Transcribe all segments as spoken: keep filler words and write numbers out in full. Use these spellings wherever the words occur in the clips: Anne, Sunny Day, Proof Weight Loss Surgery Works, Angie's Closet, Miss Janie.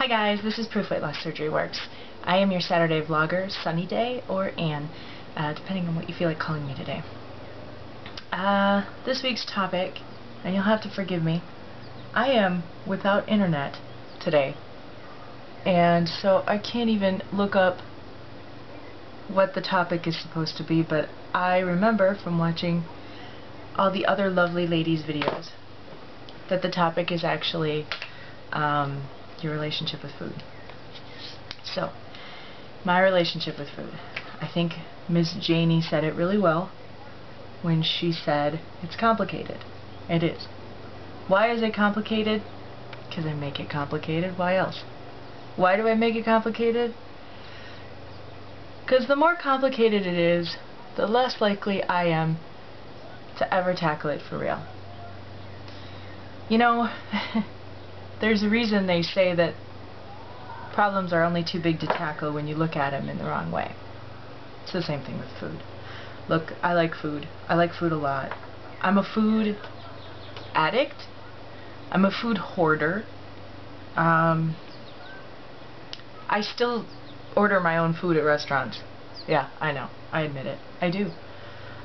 Hi guys, this is Proof Weight Loss Surgery Works. I am your Saturday vlogger, Sunny Day or Anne, uh, depending on what you feel like calling me today. Uh, this week's topic, and you'll have to forgive me, I am without internet today, and so I can't even look up what the topic is supposed to be, but I remember from watching all the other lovely ladies' videos that the topic is actually um, your relationship with food. So, my relationship with food. I think Miss Janie said it really well when she said, it's complicated. It is. Why is it complicated? Because I make it complicated. Why else? Why do I make it complicated? Because the more complicated it is, the less likely I am to ever tackle it for real. You know, there's a reason they say that problems are only too big to tackle when you look at them in the wrong way. It's the same thing with food. Look, I like food. I like food a lot. I'm a food addict. I'm a food hoarder. Um, I still order my own food at restaurants. Yeah, I know. I admit it. I do.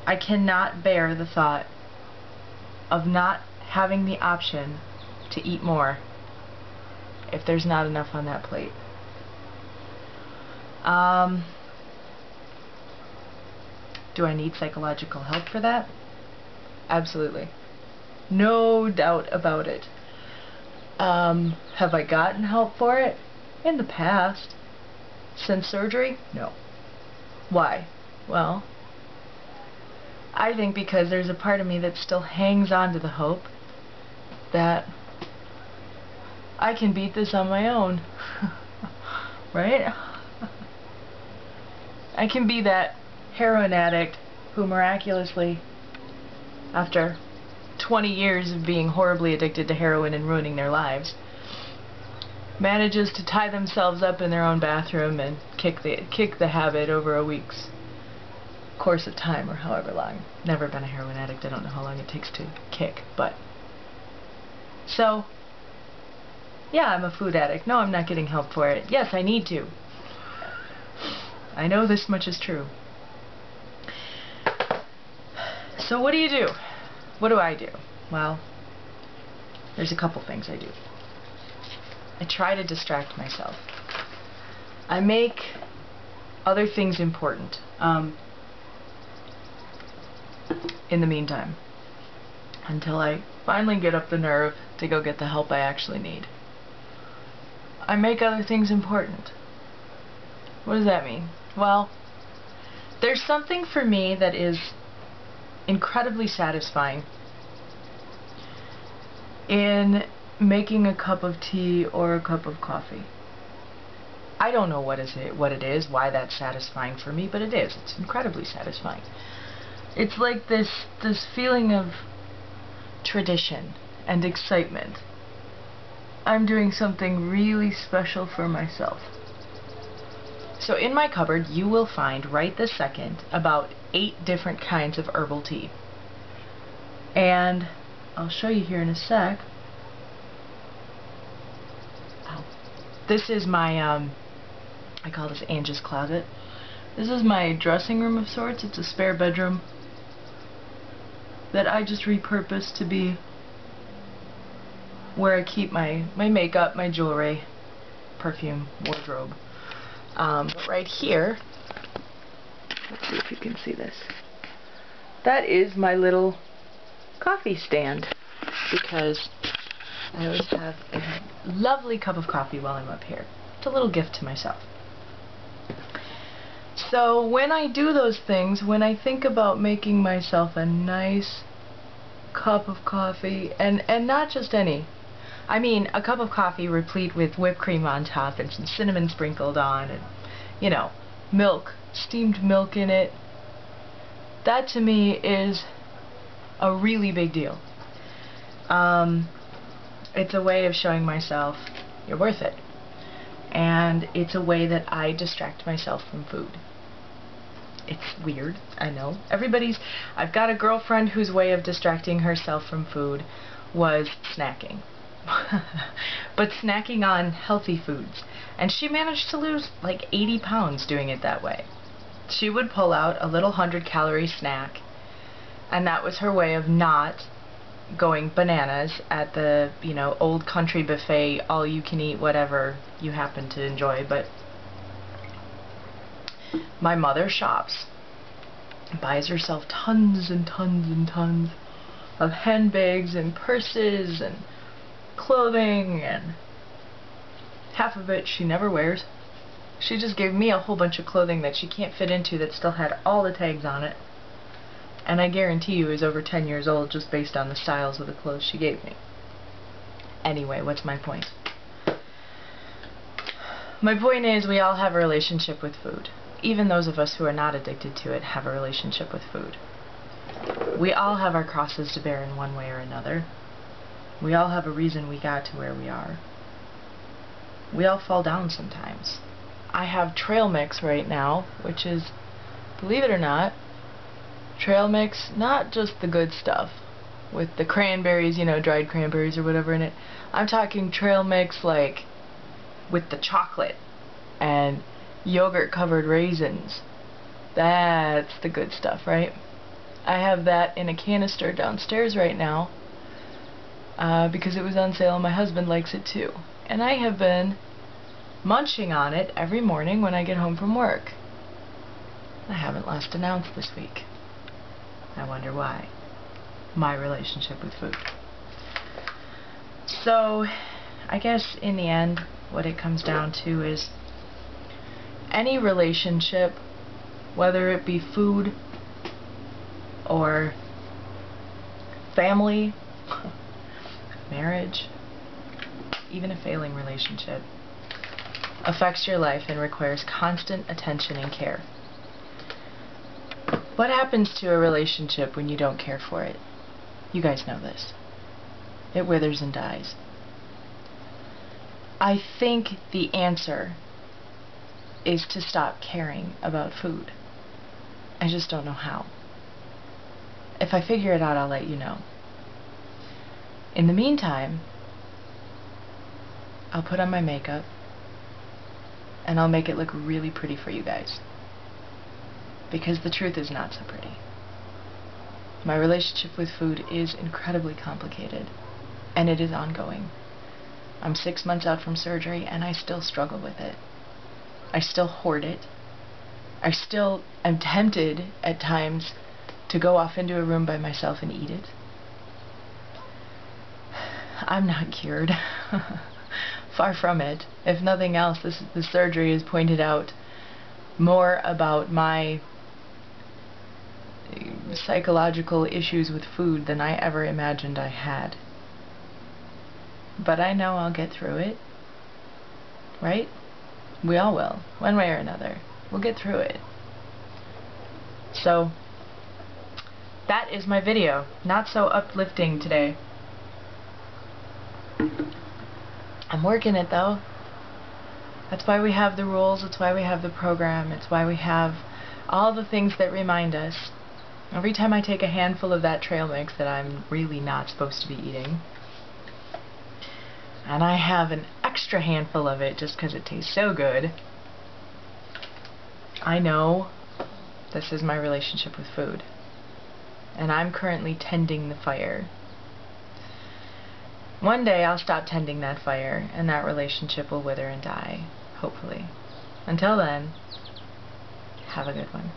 I cannot bear the thought of not having the option to eat more if there's not enough on that plate. Um, do I need psychological help for that? Absolutely. No doubt about it. Um, have I gotten help for it? In the past. Since surgery? No. Why? Well, I think because there's a part of me that still hangs on to the hope that I can beat this on my own. Right? I can be that heroin addict who miraculously, after twenty years of being horribly addicted to heroin and ruining their lives, manages to tie themselves up in their own bathroom and kick the kick the habit over a week's course of time, or however long. Never been a heroin addict. I don't know how long it takes to kick, but so yeah, I'm a food addict. No, I'm not getting help for it. Yes, I need to. I know this much is true. So what do you do? What do I do? Well, there's a couple things I do. I try to distract myself. I make other things important um, in the meantime, until I finally get up the nerve to go get the help I actually need. I make other things important. What does that mean? Well, there's something for me that is incredibly satisfying in making a cup of tea or a cup of coffee. I don't know what is it, what it is, why that's satisfying for me, but it is. It's incredibly satisfying. It's like this this feeling of tradition and excitement. I'm doing something really special for myself. So in my cupboard you will find, right this second, about eight different kinds of herbal tea. And I'll show you here in a sec. This is my, um, I call this Angie's Closet. This is my dressing room of sorts. It's a spare bedroom that I just repurposed to be where I keep my, my makeup, my jewelry, perfume, wardrobe. Um, but right here, let's see if you can see this. That is my little coffee stand, because I always have a lovely cup of coffee while I'm up here. It's a little gift to myself. So when I do those things, when I think about making myself a nice cup of coffee, and, and not just any, I mean a cup of coffee replete with whipped cream on top and some cinnamon sprinkled on and, you know, milk, steamed milk in it, that to me is a really big deal. Um, It's a way of showing myself you're worth it. And it's a way that I distract myself from food. It's weird, I know. Everybody's... I've got a girlfriend whose way of distracting herself from food was snacking. but snacking on healthy foods. And she managed to lose like eighty pounds doing it that way. She would pull out a little hundred calorie snack, and that was her way of not going bananas at the, you know, old country buffet, all you can eat, whatever you happen to enjoy. But my mother shops, buys herself tons and tons and tons of handbags and purses and clothing, and half of it she never wears. She just gave me a whole bunch of clothing that she can't fit into that still had all the tags on it. And I guarantee you it was over ten years old just based on the styles of the clothes she gave me. Anyway, what's my point? My point is we all have a relationship with food. Even those of us who are not addicted to it have a relationship with food. We all have our crosses to bear in one way or another. We all have a reason we got to where we are. We all fall down sometimes. I have trail mix right now, which is, believe it or not, trail mix, not just the good stuff with the cranberries, you know, dried cranberries or whatever in it. I'm talking trail mix like with the chocolate and yogurt covered raisins. That's the good stuff, right? I have that in a canister downstairs right now uh, because it was on sale and my husband likes it too. And I have been munching on it every morning when I get home from work. I haven't lost an ounce this week. I wonder why. My relationship with food. So, I guess in the end, what it comes down to is any relationship, whether it be food or family, marriage, even a failing relationship, affects your life and requires constant attention and care. What happens to a relationship when you don't care for it? You guys know this. It withers and dies. I think the answer is to stop caring about food. I just don't know how. If I figure it out, I'll let you know. In the meantime, I'll put on my makeup and I'll make it look really pretty for you guys. Because the truth is not so pretty. My relationship with food is incredibly complicated, and it is ongoing. I'm six months out from surgery, and I still struggle with it. I still hoard it. I still am tempted at times to go off into a room by myself and eat it. I'm not cured. Far from it. If nothing else, this, this surgery has pointed out more about my psychological issues with food than I ever imagined I had. But I know I'll get through it, right? We all will, one way or another. We'll get through it. So, that is my video. Not so uplifting today. I'm working it though. That's why we have the rules, it's why we have the program, it's why we have all the things that remind us. Every time I take a handful of that trail mix that I'm really not supposed to be eating, and I have an extra handful of it just because it tastes so good, I know this is my relationship with food. And I'm currently tending the fire. One day I'll stop tending that fire, and that relationship will wither and die, hopefully. Until then, have a good one.